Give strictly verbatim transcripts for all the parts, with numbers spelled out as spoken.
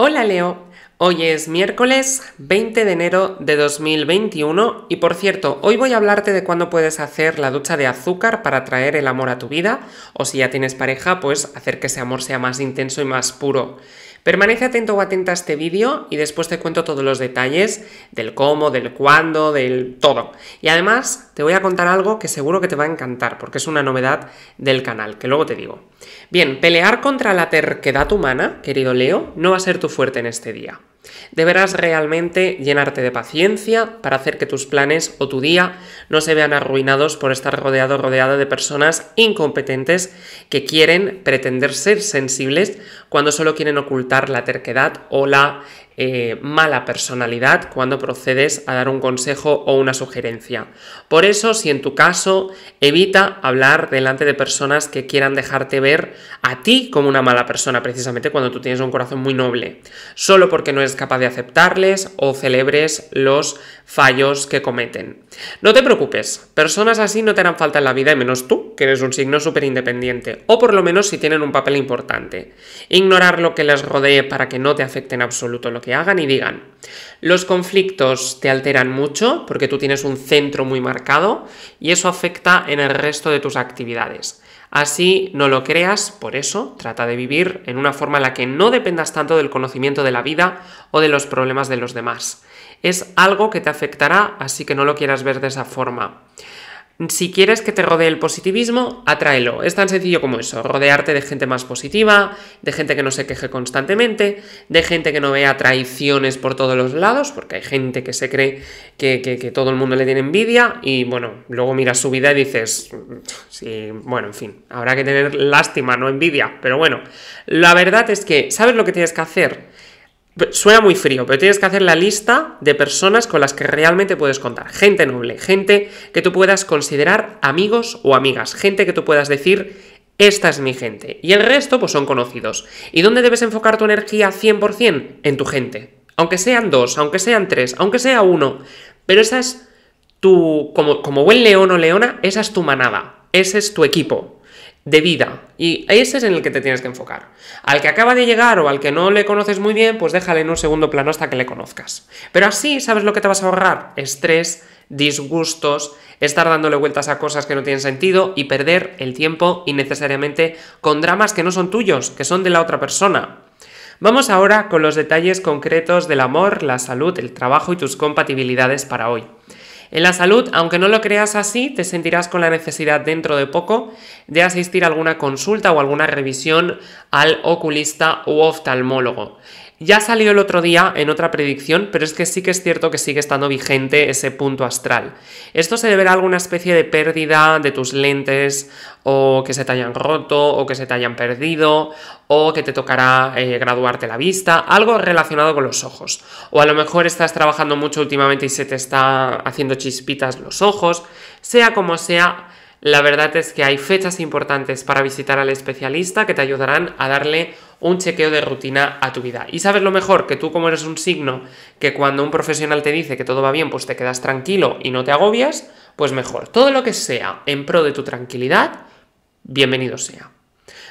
Hola Leo, hoy es miércoles veinte de enero de dos mil veintiuno y por cierto, hoy voy a hablarte de cuándo puedes hacer la ducha de azúcar para traer el amor a tu vida o si ya tienes pareja, pues hacer que ese amor sea más intenso y más puro. Permanece atento o atenta a este vídeo y después te cuento todos los detalles del cómo, del cuándo, del todo. Y además te voy a contar algo que seguro que te va a encantar porque es una novedad del canal, que luego te digo. Bien, pelear contra la terquedad humana, querido Leo, no va a ser tu fuerte en este día. Deberás realmente llenarte de paciencia para hacer que tus planes o tu día no se vean arruinados por estar rodeado o rodeada de personas incompetentes que quieren pretender ser sensibles cuando solo quieren ocultar la terquedad o la Eh, mala personalidad cuando procedes a dar un consejo o una sugerencia. Por eso, si en tu caso, evita hablar delante de personas que quieran dejarte ver a ti como una mala persona, precisamente cuando tú tienes un corazón muy noble, solo porque no eres capaz de aceptarles o celebres los fallos que cometen. No te preocupes, personas así no te harán falta en la vida, y menos tú, que eres un signo súper independiente, o por lo menos si tienen un papel importante. Ignorar lo que les rodee para que no te afecte en absoluto lo que hagan y digan. Los conflictos te alteran mucho porque tú tienes un centro muy marcado y eso afecta en el resto de tus actividades. Así no lo creas, por eso trata de vivir en una forma en la que no dependas tanto del conocimiento de la vida o de los problemas de los demás. Es algo que te afectará, así que no lo quieras ver de esa forma. Si quieres que te rodee el positivismo, atráelo. Es tan sencillo como eso, rodearte de gente más positiva, de gente que no se queje constantemente, de gente que no vea traiciones por todos los lados, porque hay gente que se cree que, que, que todo el mundo le tiene envidia y, bueno, luego miras su vida y dices, sí, bueno, en fin, habrá que tener lástima, no envidia, pero bueno, la verdad es que, ¿sabes lo que tienes que hacer? Suena muy frío, pero tienes que hacer la lista de personas con las que realmente puedes contar. Gente noble, gente que tú puedas considerar amigos o amigas, gente que tú puedas decir, esta es mi gente. Y el resto, pues son conocidos. ¿Y dónde debes enfocar tu energía cien por cien? En tu gente. Aunque sean dos, aunque sean tres, aunque sea uno. Pero esa es tu, como, como buen león o leona, esa es tu manada, ese es tu equipo de vida, y ese es en el que te tienes que enfocar. Al que acaba de llegar o al que no le conoces muy bien, pues déjale en un segundo plano hasta que le conozcas. Pero así, ¿sabes lo que te vas a ahorrar? Estrés, disgustos, estar dándole vueltas a cosas que no tienen sentido y perder el tiempo innecesariamente con dramas que no son tuyos, que son de la otra persona. Vamos ahora con los detalles concretos del amor, la salud, el trabajo y tus compatibilidades para hoy. En la salud, aunque no lo creas así, te sentirás con la necesidad dentro de poco de asistir a alguna consulta o alguna revisión al oculista u oftalmólogo. Ya salió el otro día en otra predicción, pero es que sí que es cierto que sigue estando vigente ese punto astral. Esto se deberá a alguna especie de pérdida de tus lentes, o que se te hayan roto, o que se te hayan perdido, o que te tocará eh, graduarte la vista, algo relacionado con los ojos. O a lo mejor estás trabajando mucho últimamente y se te está haciendo chispitas los ojos. Sea como sea, la verdad es que hay fechas importantes para visitar al especialista que te ayudarán a darle un chequeo de rutina a tu vida. Y sabes lo mejor, que tú, como eres un signo que cuando un profesional te dice que todo va bien, pues te quedas tranquilo y no te agobias, pues mejor. Todo lo que sea en pro de tu tranquilidad, bienvenido sea.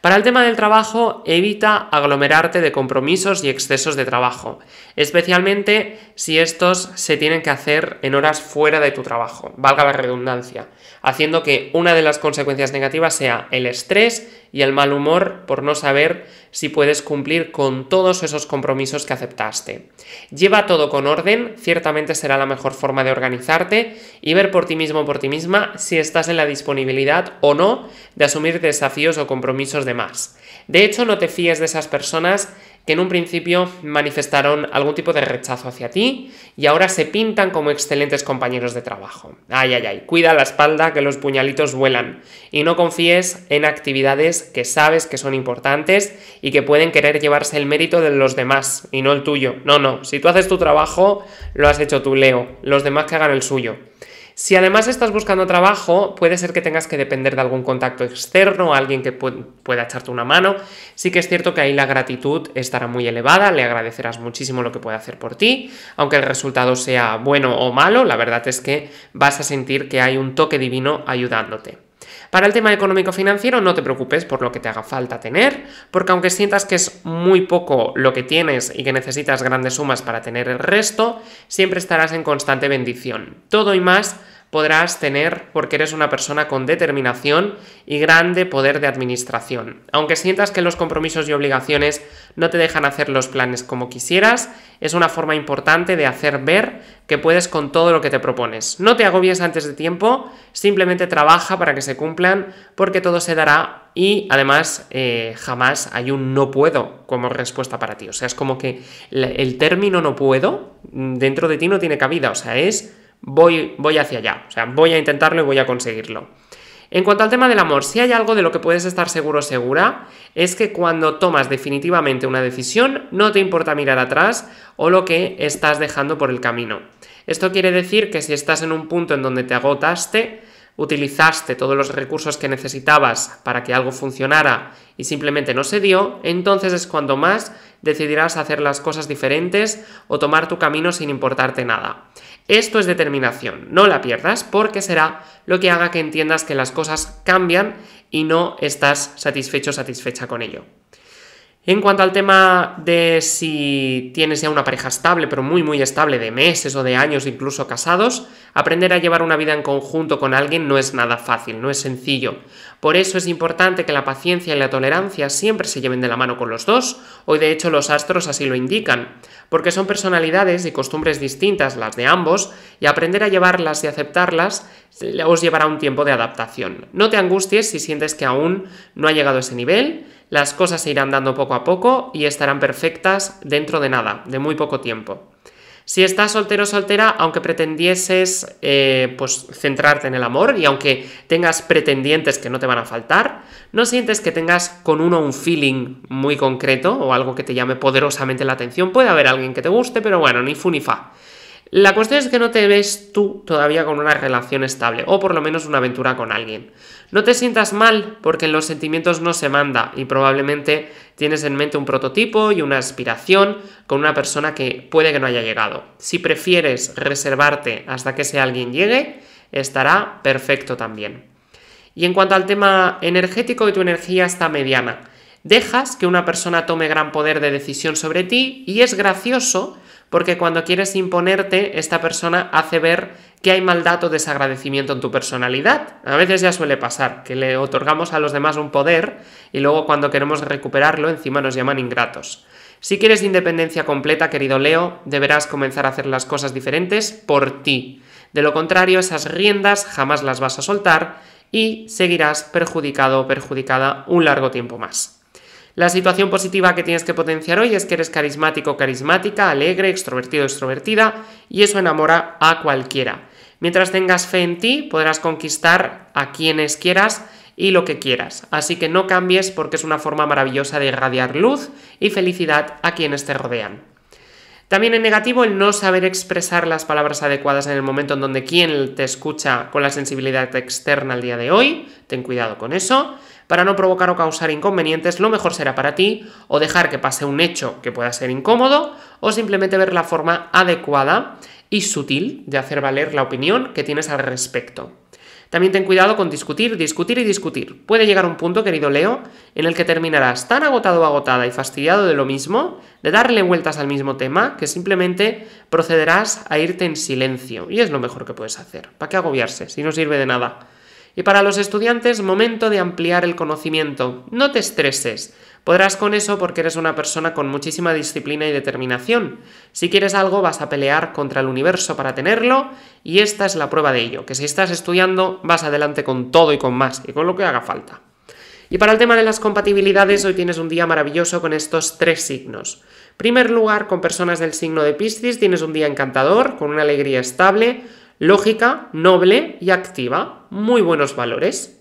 Para el tema del trabajo, evita aglomerarte de compromisos y excesos de trabajo, especialmente si estos se tienen que hacer en horas fuera de tu trabajo, valga la redundancia, haciendo que una de las consecuencias negativas sea el estrés y el mal humor por no saber si puedes cumplir con todos esos compromisos que aceptaste. Lleva todo con orden, ciertamente será la mejor forma de organizarte y ver por ti mismo o por ti misma si estás en la disponibilidad o no de asumir desafíos o compromisos de más. De hecho, no te fíes de esas personas que en un principio manifestaron algún tipo de rechazo hacia ti y ahora se pintan como excelentes compañeros de trabajo. Ay, ay, ay, cuida la espalda, que los puñalitos vuelan, y no confíes en actividades que sabes que son importantes y que pueden querer llevarse el mérito de los demás y no el tuyo. No, no, si tú haces tu trabajo, lo has hecho tú, Leo, los demás que hagan el suyo. Si además estás buscando trabajo, puede ser que tengas que depender de algún contacto externo, alguien que pueda echarte una mano. Sí que es cierto que ahí la gratitud estará muy elevada, le agradecerás muchísimo lo que puede hacer por ti, aunque el resultado sea bueno o malo, la verdad es que vas a sentir que hay un toque divino ayudándote. Para el tema económico-financiero no te preocupes por lo que te haga falta tener, porque aunque sientas que es muy poco lo que tienes y que necesitas grandes sumas para tener el resto, siempre estarás en constante bendición. Todo y más podrás tener porque eres una persona con determinación y grande poder de administración. Aunque sientas que los compromisos y obligaciones no te dejan hacer los planes como quisieras, es una forma importante de hacer ver que puedes con todo lo que te propones. No te agobies antes de tiempo, simplemente trabaja para que se cumplan, porque todo se dará y además eh, jamás hay un no puedo como respuesta para ti. O sea, es como que el término no puedo dentro de ti no tiene cabida, o sea, es... Voy, voy hacia allá, o sea, voy a intentarlo y voy a conseguirlo. En cuanto al tema del amor, si hay algo de lo que puedes estar seguro o segura, es que cuando tomas definitivamente una decisión, no te importa mirar atrás o lo que estás dejando por el camino. Esto quiere decir que si estás en un punto en donde te agotaste, utilizaste todos los recursos que necesitabas para que algo funcionara y simplemente no se dio, entonces es cuando más decidirás hacer las cosas diferentes o tomar tu camino sin importarte nada. Esto es determinación, no la pierdas porque será lo que haga que entiendas que las cosas cambian y no estás satisfecho o satisfecha con ello. En cuanto al tema de si tienes ya una pareja estable, pero muy muy estable, de meses o de años incluso casados, aprender a llevar una vida en conjunto con alguien no es nada fácil, no es sencillo. Por eso es importante que la paciencia y la tolerancia siempre se lleven de la mano con los dos, hoy de hecho los astros así lo indican, porque son personalidades y costumbres distintas las de ambos, y aprender a llevarlas y aceptarlas os llevará un tiempo de adaptación. No te angusties si sientes que aún no ha llegado a ese nivel. Las cosas se irán dando poco a poco y estarán perfectas dentro de nada, de muy poco tiempo. Si estás soltero o soltera, aunque pretendieses eh, pues, centrarte en el amor y aunque tengas pretendientes que no te van a faltar, no sientes que tengas con uno un feeling muy concreto o algo que te llame poderosamente la atención. Puede haber alguien que te guste, pero bueno, ni fu ni fa. La cuestión es que no te ves tú todavía con una relación estable, o por lo menos una aventura con alguien. No te sientas mal, porque en los sentimientos no se manda, y probablemente tienes en mente un prototipo y una aspiración con una persona que puede que no haya llegado. Si prefieres reservarte hasta que ese alguien llegue, estará perfecto también. Y en cuanto al tema energético, y tu energía está mediana. Dejas que una persona tome gran poder de decisión sobre ti, y es gracioso porque cuando quieres imponerte, esta persona hace ver que hay maldad o desagradecimiento en tu personalidad. A veces ya suele pasar, que le otorgamos a los demás un poder y luego cuando queremos recuperarlo, encima nos llaman ingratos. Si quieres independencia completa, querido Leo, deberás comenzar a hacer las cosas diferentes por ti. De lo contrario, esas riendas jamás las vas a soltar y seguirás perjudicado o perjudicada un largo tiempo más. La situación positiva que tienes que potenciar hoy es que eres carismático, carismática, alegre, extrovertido, extrovertida, y eso enamora a cualquiera. Mientras tengas fe en ti, podrás conquistar a quienes quieras y lo que quieras. Así que no cambies porque es una forma maravillosa de irradiar luz y felicidad a quienes te rodean. También en negativo, el no saber expresar las palabras adecuadas en el momento en donde quien te escucha con la sensibilidad externa al día de hoy, ten cuidado con eso. Para no provocar o causar inconvenientes, lo mejor será para ti o dejar que pase un hecho que pueda ser incómodo o simplemente ver la forma adecuada y sutil de hacer valer la opinión que tienes al respecto. También ten cuidado con discutir, discutir y discutir. Puede llegar un punto, querido Leo, en el que terminarás tan agotado o agotada y fastidiado de lo mismo, de darle vueltas al mismo tema, que simplemente procederás a irte en silencio. Y es lo mejor que puedes hacer. ¿Para qué agobiarse si no sirve de nada? Y para los estudiantes, momento de ampliar el conocimiento. No te estreses. Podrás con eso porque eres una persona con muchísima disciplina y determinación. Si quieres algo, vas a pelear contra el universo para tenerlo, y esta es la prueba de ello, que si estás estudiando, vas adelante con todo y con más, y con lo que haga falta. Y para el tema de las compatibilidades, hoy tienes un día maravilloso con estos tres signos. En primer lugar, con personas del signo de Piscis, tienes un día encantador, con una alegría estable, lógica, noble y activa, muy buenos valores.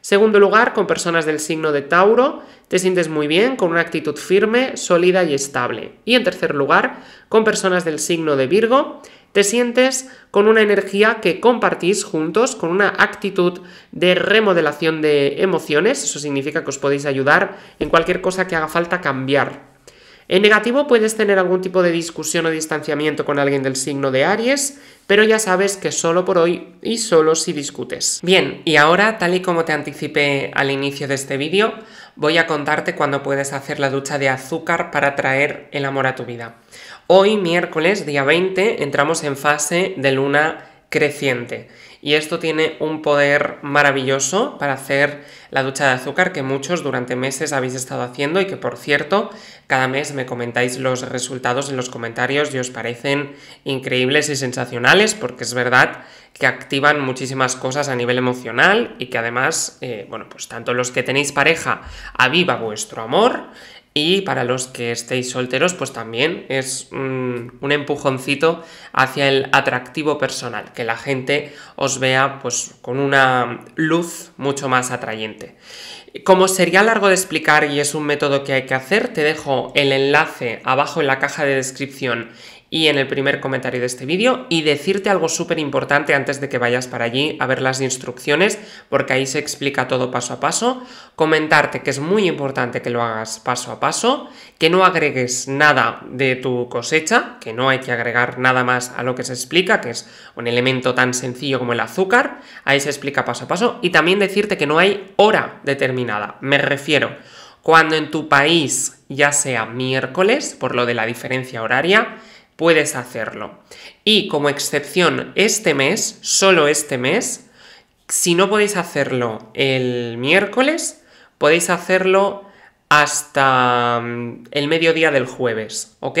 Segundo lugar, con personas del signo de Tauro, te sientes muy bien, con una actitud firme, sólida y estable. Y en tercer lugar, con personas del signo de Virgo, te sientes con una energía que compartís juntos, con una actitud de remodelación de emociones, eso significa que os podéis ayudar en cualquier cosa que haga falta cambiar. En negativo puedes tener algún tipo de discusión o distanciamiento con alguien del signo de Aries, pero ya sabes que solo por hoy y solo si discutes. Bien, y ahora, tal y como te anticipé al inicio de este vídeo, voy a contarte cuándo puedes hacer la ducha de azúcar para traer el amor a tu vida. Hoy, miércoles, día veinte, entramos en fase de luna creciente. Y esto tiene un poder maravilloso para hacer la ducha de azúcar que muchos durante meses habéis estado haciendo y que, por cierto, cada mes me comentáis los resultados en los comentarios y os parecen increíbles y sensacionales, porque es verdad que activan muchísimas cosas a nivel emocional y que además, eh, bueno, pues tanto los que tenéis pareja aviva vuestro amor y para los que estéis solteros, pues también es un, un empujoncito hacia el atractivo personal, que la gente os vea pues con una luz mucho más atrayente. Como sería largo de explicar y es un método que hay que hacer, te dejo el enlace abajo en la caja de descripción y en el primer comentario de este vídeo, y decirte algo súper importante antes de que vayas para allí a ver las instrucciones, porque ahí se explica todo paso a paso, comentarte que es muy importante que lo hagas paso a paso, que no agregues nada de tu cosecha, que no hay que agregar nada más a lo que se explica, que es un elemento tan sencillo como el azúcar, ahí se explica paso a paso, y también decirte que no hay hora determinada, me refiero, cuando en tu país ya sea miércoles, por lo de la diferencia horaria, puedes hacerlo. Y como excepción, este mes, solo este mes, si no podéis hacerlo el miércoles, podéis hacerlo hasta el mediodía del jueves, ¿ok?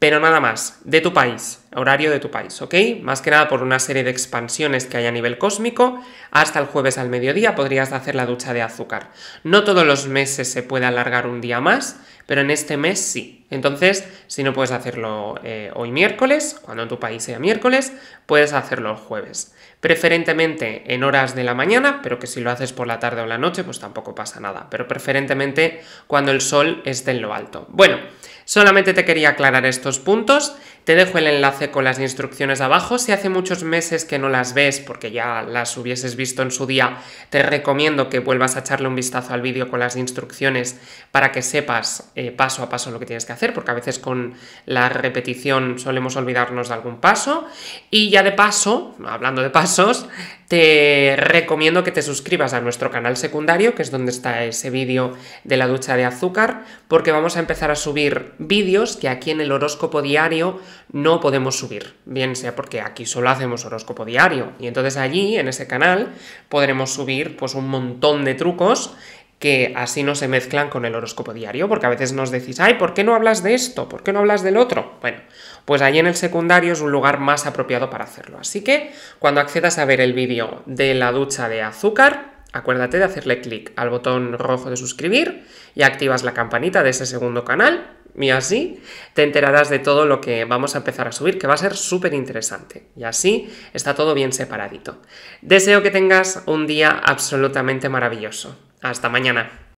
Pero nada más, de tu país, horario de tu país, ¿ok? Más que nada por una serie de expansiones que hay a nivel cósmico, hasta el jueves al mediodía podrías hacer la ducha de azúcar. No todos los meses se puede alargar un día más, pero en este mes sí. Entonces, si no puedes hacerlo eh, hoy miércoles, cuando en tu país sea miércoles, puedes hacerlo el jueves. Preferentemente en horas de la mañana, pero que si lo haces por la tarde o la noche, pues tampoco pasa nada. Pero preferentemente cuando el sol esté en lo alto. Bueno, solamente te quería aclarar estos puntos. Te dejo el enlace con las instrucciones abajo. Si hace muchos meses que no las ves, porque ya las hubieses visto en su día, te recomiendo que vuelvas a echarle un vistazo al vídeo con las instrucciones para que sepas eh, paso a paso lo que tienes que hacer, porque a veces con la repetición solemos olvidarnos de algún paso. Y ya de paso, hablando de pasos, te recomiendo que te suscribas a nuestro canal secundario, que es donde está ese vídeo de la ducha de azúcar, porque vamos a empezar a subir vídeos que aquí en el horóscopo diario no podemos subir, bien sea porque aquí solo hacemos horóscopo diario, y entonces allí, en ese canal, podremos subir pues un montón de trucos que así no se mezclan con el horóscopo diario, porque a veces nos decís, ay, ¿por qué no hablas de esto? ¿Por qué no hablas del otro? Bueno, pues allí en el secundario es un lugar más apropiado para hacerlo, así que cuando accedas a ver el vídeo de la ducha de azúcar, acuérdate de hacerle clic al botón rojo de suscribir y activas la campanita de ese segundo canal, y así te enterarás de todo lo que vamos a empezar a subir, que va a ser súper interesante. Y así está todo bien separadito. Deseo que tengas un día absolutamente maravilloso. Hasta mañana.